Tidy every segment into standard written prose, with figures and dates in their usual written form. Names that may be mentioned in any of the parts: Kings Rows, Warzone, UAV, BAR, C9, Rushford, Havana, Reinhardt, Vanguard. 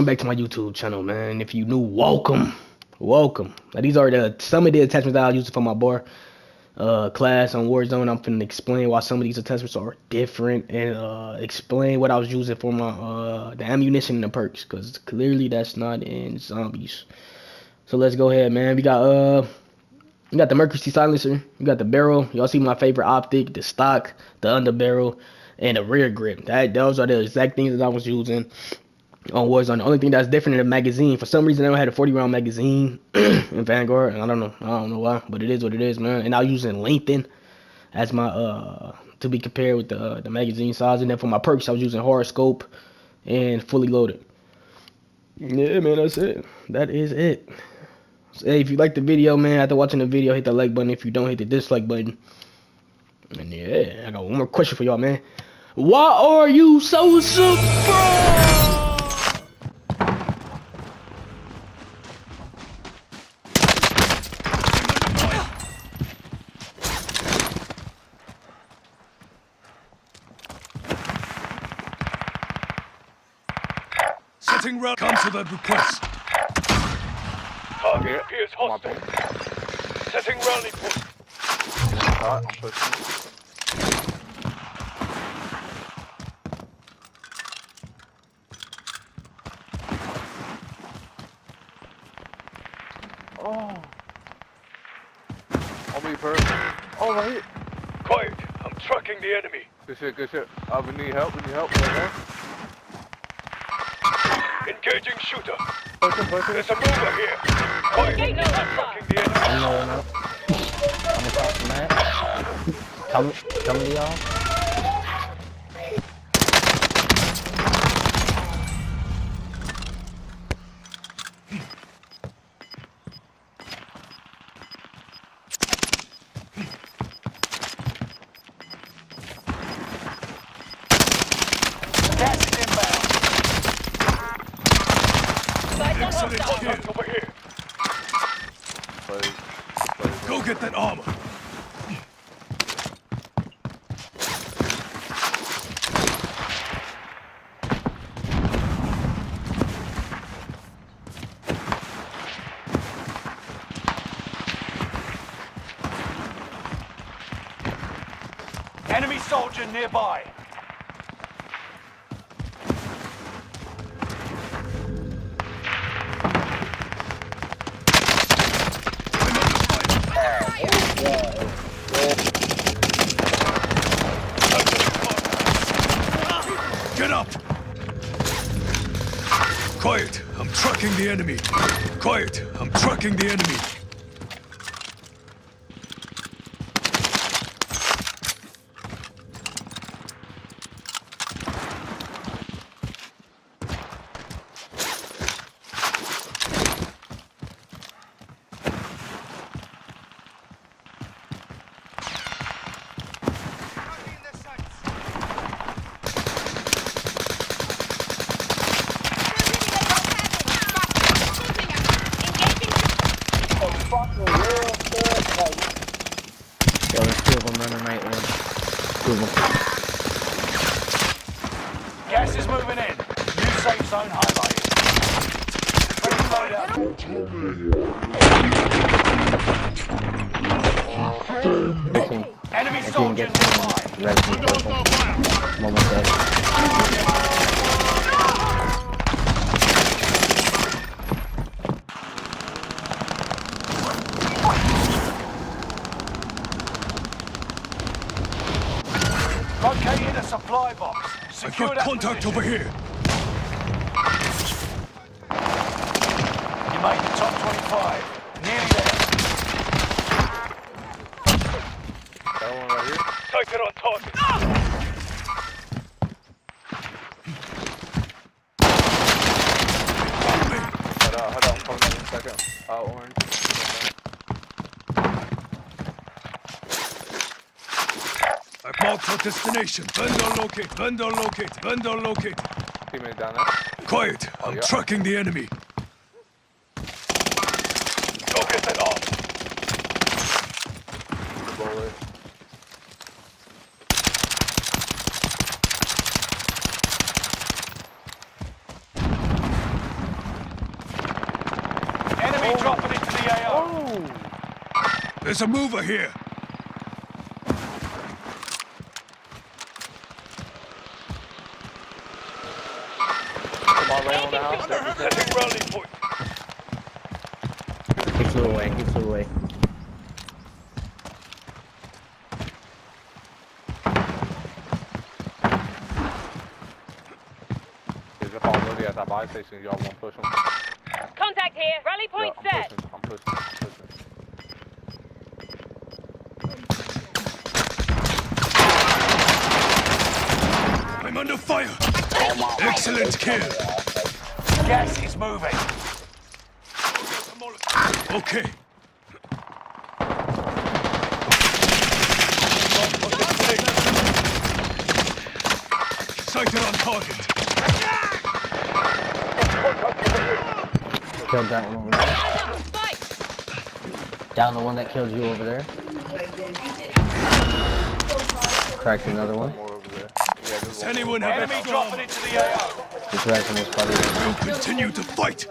welcome back to my YouTube channel, man. If you new, welcome. Welcome. Now, these are some of the attachments that I use for my bar class on Warzone. I'm finna explain why some of these attachments are different and explain what I was using for my the ammunition and the perks, because clearly that's not in zombies. So let's go ahead, man. We got the Mercury silencer, we got the barrel. Y'all see my favorite optic, the stock, the underbarrel, and the rear grip. Those are the exact things that I was using on Warzone. The only thing that's different in the magazine, for some reason, I don't have a 40-round magazine in Vanguard, and I don't know why, but it is what it is, man. And I was using lengthen as my to be compared with the magazine size. And then for my perks, I was using hard scope and fully loaded. Yeah, man, that's it. That is it. So, hey, if you like the video, man, after watching the video, hit the like button. If you don't, hit the dislike button. And yeah, I got one more question for y'all, man. Why are you so surprised? Setting round comes with a request. Target appears hostile. Setting round report. Alright, I'm pushing. Oh. I'll be first. Oh, right here. Quiet, I'm tracking the enemy. Good shit, good shit. We need help, right now. Engaging shooter. Person. There's a mover here. Quiet, I'm tracking the enemy. I'm across the map. Come to y'all. Over here. Go get that armor. Enemy soldier nearby. Get up! Quiet, I'm tracking the enemy. Quiet, I'm tracking the enemy. Gas is moving in. New safe zone highlighted. Enemy soldier nearby. Located a supply box. Secure that position. I've got contact over here. You made the top 25. Nearly there. That one right here. Take it on target. Hold on, I'm coming in a second. Orange. Mark for destination. Vendor locate. Teammate down there. Quiet. I'm tracking the enemy. Go get that off. There's a mover here. He flew away, he flew away. Contact here, rally point set. I'm pushing, I'm under fire. Excellent kill. Yes, he's moving. Okay. Sighted on target. Killed that one over there. Down the one that killed you over there. Cracked another one. Does anyone have enemy dropping into the AO? He's cracking his buddy. We'll continue to fight.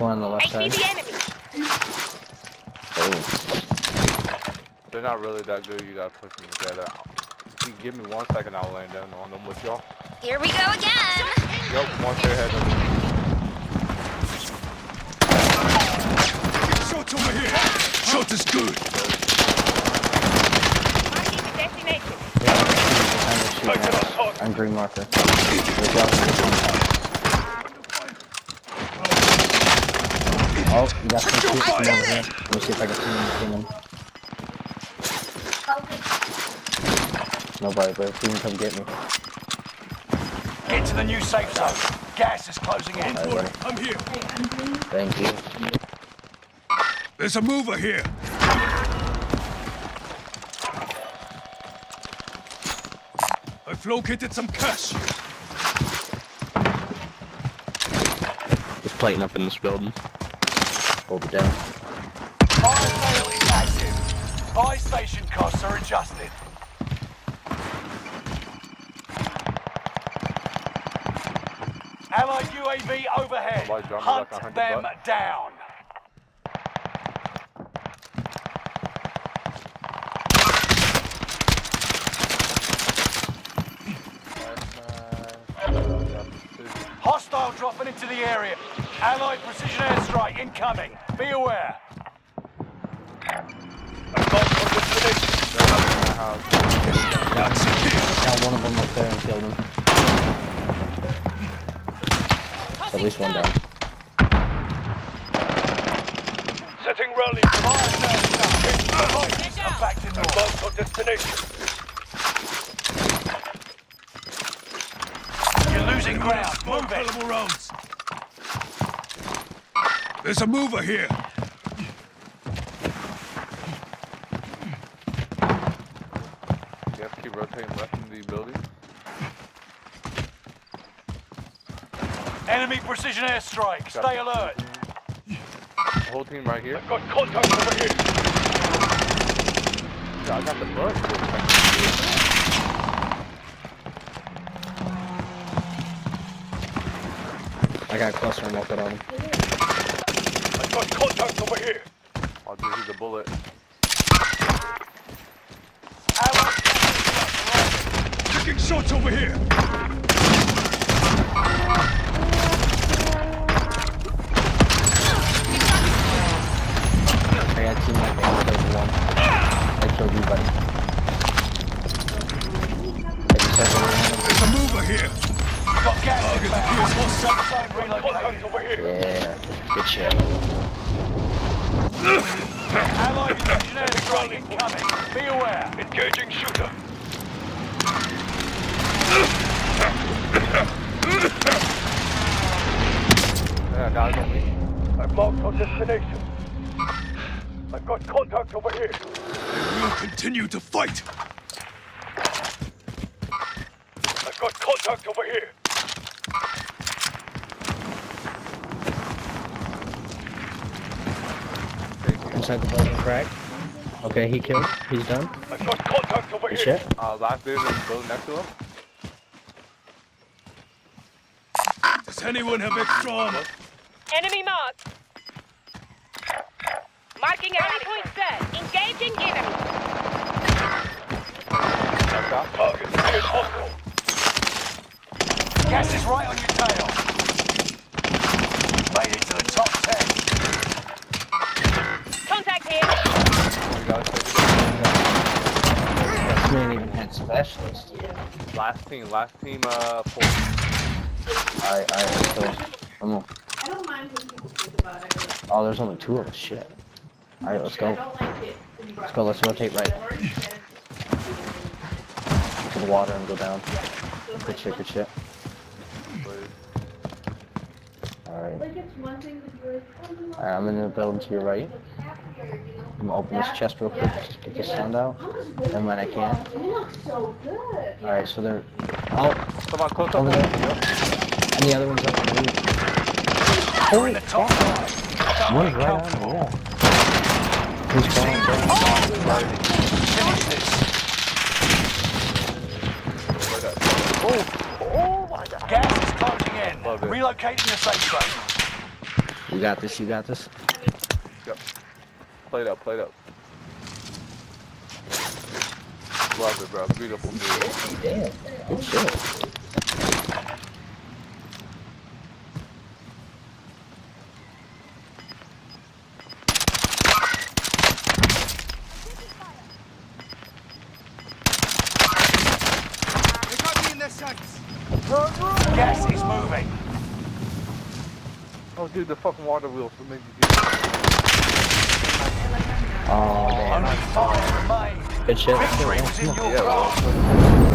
One on the left side. I see the enemy. Oh. They're not really that good. You gotta push me together. If you give me 1 second, I'll land down on them with y'all. Here we go again. Yup, one straight ahead of me. Shot's over here. Shot is good. Marking the destination. Yeah, I'm green marker. Oh, you got some shooting over there. Let me see if I can see him. Nobody, but if he can come get me. Get to the new safe zone. Gas is closing in. Right, I'm here. Thank you. There's a mover here. I've located some cash. There's plating up in this building. Hold it down. Fire sale is active. Buy station costs are adjusted. Allied UAV overhead. Hunt like them bucks. Down. Hostile dropping into the area. Allied precision airstrike incoming. Be aware. Got one of them up there and killed him. At least one down. Setting rally. Back to normal destination. You're losing ground. Move available rounds. There's a mover here. You have to keep rotating left in the building. Enemy precision airstrike. Stay alert. The whole team right here. I've got contact over here. Yeah, I got the bus. I got cluster and rocket on him. I've got contact over here. I'll give you the bullet. Taking shots over here. I got team like one. I killed you, buddy. There's a mover here. Got gas over here. Yeah, good shit. Allied engineer incoming. Be aware. Engaging shooter. Yeah, guys on me. I've locked on destination. I've got contact over here. They will continue to fight. I've got contact over here. Inside the building crack. Okay, he killed. He's done. I've got contact over here. Shit. Last dude in the building next to him. Does anyone have extra armor? Enemy marked. Marking enemy point set. Engaging enemy. Target. Gas is right on your tail. Made it to the top 10. Contact here. We ain't even had specialists. Last team, four. Alright, come on. I don't mind when people think about it. Oh, there's only two of us, shit. Alright, let's go. Let's go, let's rotate right. To the water and go down. Good shit, good shit. Alright. Alright, I'm in the building to your right. I'm gonna open this chest real quick just to get this sound out. And when I can. Alright, so they're... Oh! Come on, close over there. And the other one's up on the roof. We're in the top. One's right on the wall. He's falling Oh my god. Gas is closing in. Relocating the safe zone. You got this, you got this. Yep. Play it up. Love it, bro. Beautiful dude. Damn. Good shit. Gas is moving. Oh, dude, the fucking water wheels will make you do that. Oh, man. Only 5 remain. Good shit. Victory was in your car.